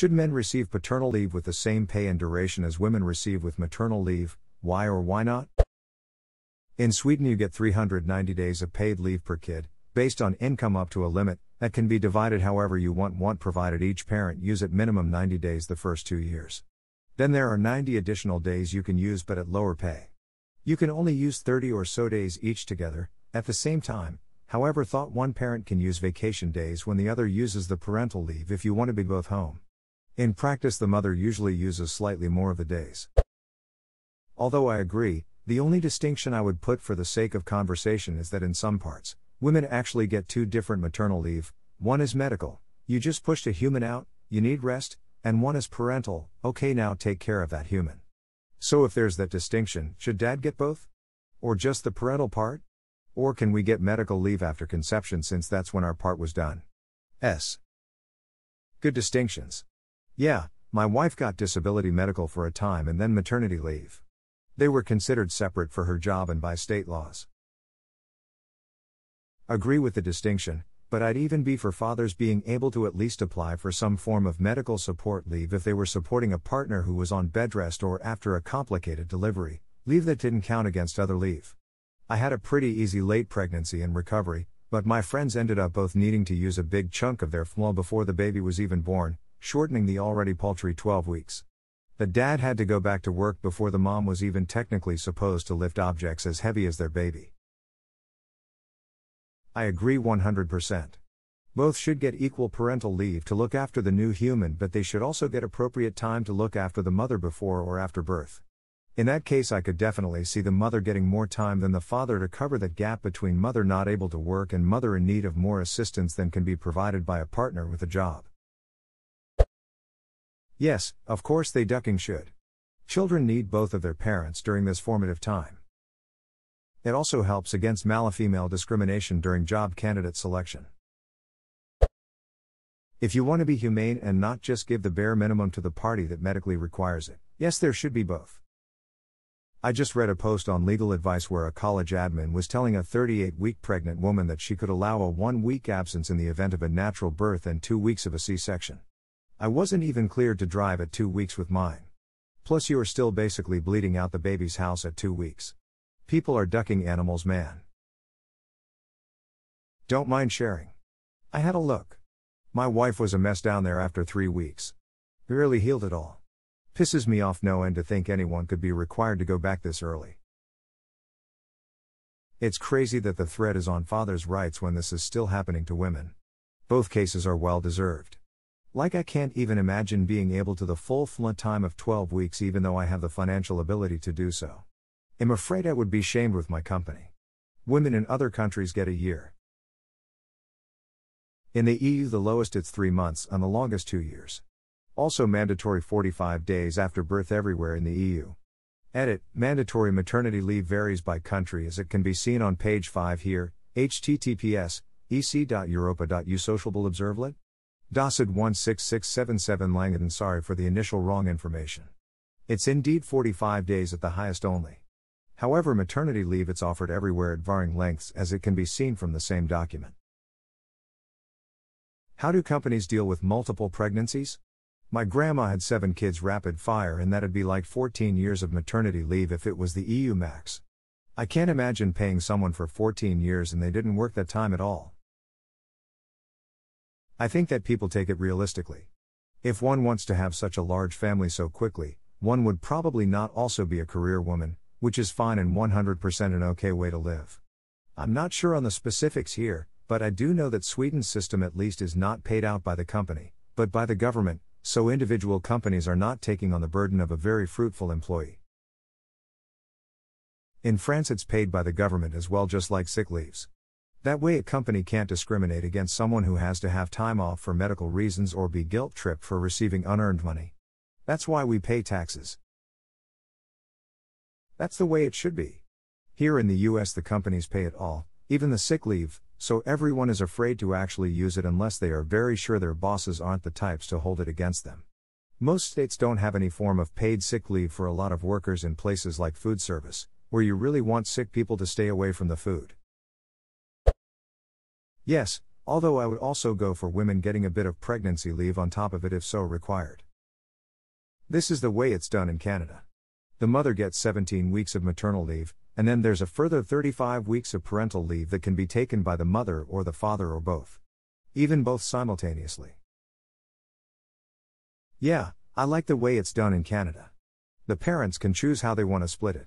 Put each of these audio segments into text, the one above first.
Should men receive paternal leave with the same pay and duration as women receive with maternal leave? Why or why not? In Sweden, you get 390 days of paid leave per kid, based on income up to a limit that can be divided however you want, provided each parent use at minimum 90 days the first 2 years. Then there are 90 additional days you can use but at lower pay. You can only use 30 or so days each together, at the same time. However, one parent can use vacation days when the other uses the parental leave if you want to be both home. In practice, the mother usually uses slightly more of the days. Although I agree, the only distinction I would put for the sake of conversation is that in some parts, women actually get two different maternal leave. One is medical, you just pushed a human out, you need rest, and one is parental, okay now take care of that human. So if there's that distinction, should dad get both? Or just the parental part? Or can we get medical leave after conception since that's when our part was done? Good distinctions. Yeah, my wife got disability medical for a time and then maternity leave. They were considered separate for her job and by state laws. Agree with the distinction, but I'd even be for fathers being able to at least apply for some form of medical support leave if they were supporting a partner who was on bed rest or after a complicated delivery, leave that didn't count against other leave. I had a pretty easy late pregnancy and recovery, but my friends ended up both needing to use a big chunk of their FMLA before the baby was even born, shortening the already paltry 12 weeks. The dad had to go back to work before the mom was even technically supposed to lift objects as heavy as their baby. I agree 100%. Both should get equal parental leave to look after the new human, but they should also get appropriate time to look after the mother before or after birth. In that case, I could definitely see the mother getting more time than the father to cover that gap between mother not able to work and mother in need of more assistance than can be provided by a partner with a job. Yes, of course they ducking should. Children need both of their parents during this formative time. It also helps against male-female discrimination during job candidate selection. If you want to be humane and not just give the bare minimum to the party that medically requires it, yes, there should be both. I just read a post on legal advice where a college admin was telling a 38-week pregnant woman that she could allow a 1-week absence in the event of a natural birth and 2 weeks of a C-section. I wasn't even cleared to drive at 2 weeks with mine. Plus you are still basically bleeding out the baby's house at 2 weeks. People are ducking animals, man. Don't mind sharing. I had a look. My wife was a mess down there after 3 weeks. Barely healed at all. Pisses me off no end to think anyone could be required to go back this early. It's crazy that the threat is on fathers' rights when this is still happening to women. Both cases are well deserved. Like, I can't even imagine being able to the full FMLA time of 12 weeks even though I have the financial ability to do so. I'm afraid I would be shamed with my company. Women in other countries get a year. In the EU, the lowest it's 3 months and the longest 2 years. Also mandatory 45 days after birth everywhere in the EU. Edit, mandatory maternity leave varies by country as it can be seen on page 5 here, https://ec.europa.usocialobservlet. Dosid 16677 Langdon, sorry for the initial wrong information. It's indeed 45 days at the highest only. However, maternity leave it's offered everywhere at varying lengths as it can be seen from the same document. How do companies deal with multiple pregnancies? My grandma had 7 kids rapid fire and that'd be like 14 years of maternity leave if it was the EU max. I can't imagine paying someone for 14 years and they didn't work that time at all. I think that people take it realistically. If one wants to have such a large family so quickly, one would probably not also be a career woman, which is fine and 100% an okay way to live. I'm not sure on the specifics here, but I do know that Sweden's system at least is not paid out by the company, but by the government, so individual companies are not taking on the burden of a very fruitful employee. In France it's paid by the government as well, just like sick leaves. That way a company can't discriminate against someone who has to have time off for medical reasons or be guilt-tripped for receiving unearned money. That's why we pay taxes. That's the way it should be. Here in the US the companies pay it all, even the sick leave, so everyone is afraid to actually use it unless they are very sure their bosses aren't the types to hold it against them. Most states don't have any form of paid sick leave for a lot of workers in places like food service, where you really want sick people to stay away from the food. Yes, although I would also go for women getting a bit of pregnancy leave on top of it if so required. This is the way it's done in Canada. The mother gets 17 weeks of maternal leave, and then there's a further 35 weeks of parental leave that can be taken by the mother or the father or both. Even both simultaneously. Yeah, I like the way it's done in Canada. The parents can choose how they want to split it.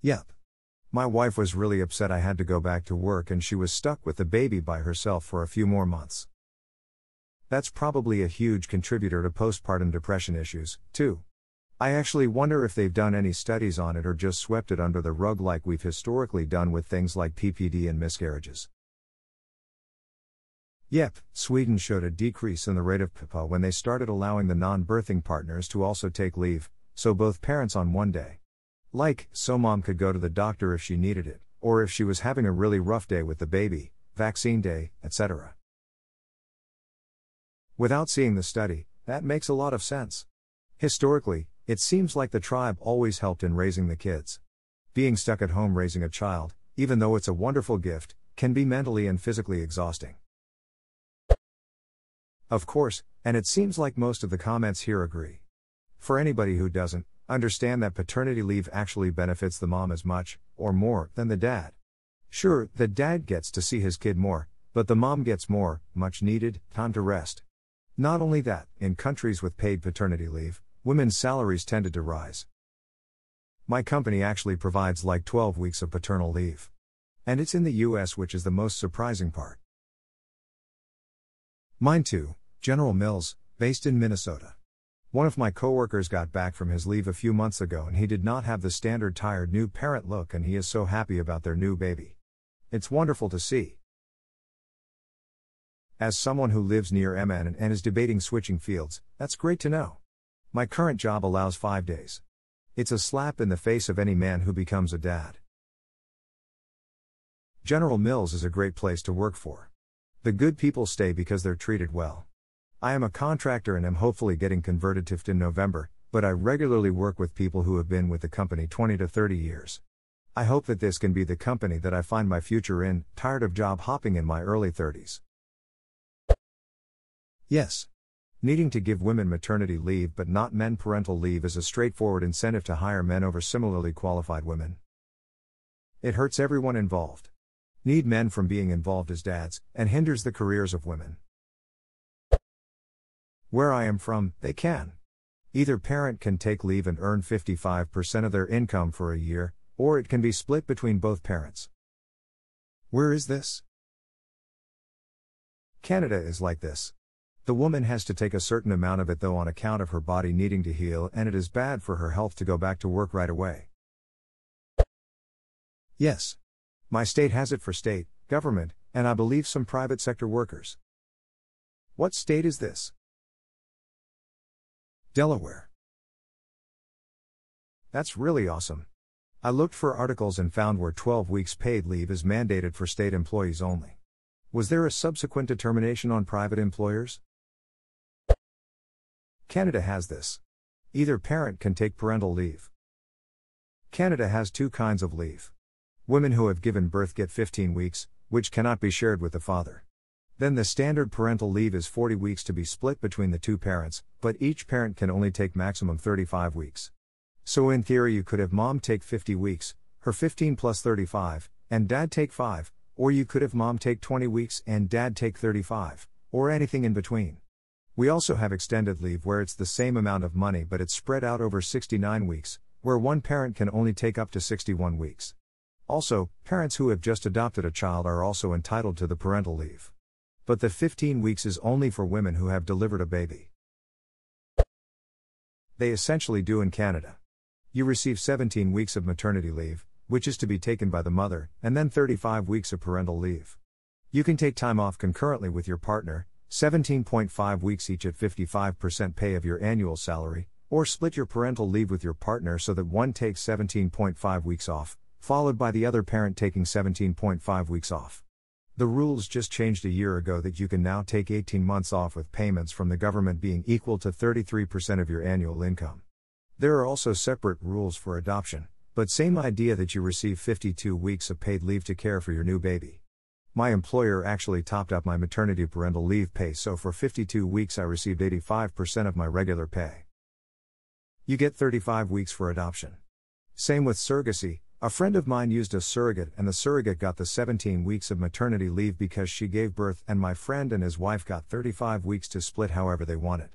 Yep. My wife was really upset I had to go back to work and she was stuck with the baby by herself for a few more months. That's probably a huge contributor to postpartum depression issues, too. I actually wonder if they've done any studies on it or just swept it under the rug like we've historically done with things like PPD and miscarriages. Yep, Sweden showed a decrease in the rate of PPA when they started allowing the non-birthing partners to also take leave, so both parents on one day. Like, so mom could go to the doctor if she needed it, or if she was having a really rough day with the baby, vaccine day, etc. Without seeing the study, that makes a lot of sense. Historically, it seems like the tribe always helped in raising the kids. Being stuck at home raising a child, even though it's a wonderful gift, can be mentally and physically exhausting. Of course, and it seems like most of the comments here agree. For anybody who doesn't, understand that paternity leave actually benefits the mom as much, or more, than the dad. Sure, the dad gets to see his kid more, but the mom gets more, much needed, time to rest. Not only that, in countries with paid paternity leave, women's salaries tended to rise. My company actually provides like 12 weeks of paternal leave. And it's in the US, which is the most surprising part. Mine too. General Mills, based in Minnesota. One of my coworkers got back from his leave a few months ago and he did not have the standard tired new parent look and he is so happy about their new baby. It's wonderful to see. As someone who lives near MN and is debating switching fields, that's great to know. My current job allows 5 days. It's a slap in the face of any man who becomes a dad. General Mills is a great place to work for. The good people stay because they're treated well. I am a contractor and am hopefully getting converted to FT in November, but I regularly work with people who have been with the company 20 to 30 years. I hope that this can be the company that I find my future in, tired of job hopping in my early 30s. Yes. Needing to give women maternity leave but not men parental leave is a straightforward incentive to hire men over similarly qualified women. It hurts everyone involved. Need men from being involved as dads, and hinders the careers of women. Where I am from, they can. Either parent can take leave and earn 55% of their income for a year, or it can be split between both parents. Where is this? Canada is like this. The woman has to take a certain amount of it though on account of her body needing to heal and it is bad for her health to go back to work right away. Yes. My state has it for state, government, and I believe some private sector workers. What state is this? Delaware. That's really awesome. I looked for articles and found where 12 weeks paid leave is mandated for state employees only. Was there a subsequent determination on private employers? Canada has this. Either parent can take parental leave. Canada has two kinds of leave. Women who have given birth get 15 weeks, which cannot be shared with the father. Then the standard parental leave is 40 weeks to be split between the two parents, but each parent can only take maximum 35 weeks. So in theory you could have mom take 50 weeks, her 15 plus 35, and dad take 5, or you could have mom take 20 weeks and dad take 35, or anything in between. We also have extended leave where it's the same amount of money but it's spread out over 69 weeks, where one parent can only take up to 61 weeks. Also, parents who have just adopted a child are also entitled to the parental leave. But the 15 weeks is only for women who have delivered a baby. They essentially do in Canada. You receive 17 weeks of maternity leave, which is to be taken by the mother, and then 35 weeks of parental leave. You can take time off concurrently with your partner, 17.5 weeks each at 55% pay of your annual salary, or split your parental leave with your partner so that one takes 17.5 weeks off, followed by the other parent taking 17.5 weeks off. The rules just changed a year ago that you can now take 18 months off with payments from the government being equal to 33% of your annual income. There are also separate rules for adoption, but same idea that you receive 52 weeks of paid leave to care for your new baby. My employer actually topped up my maternity parental leave pay, so for 52 weeks I received 85% of my regular pay. You get 35 weeks for adoption. Same with surrogacy. A friend of mine used a surrogate, and the surrogate got the 17 weeks of maternity leave because she gave birth, and my friend and his wife got 35 weeks to split however they wanted.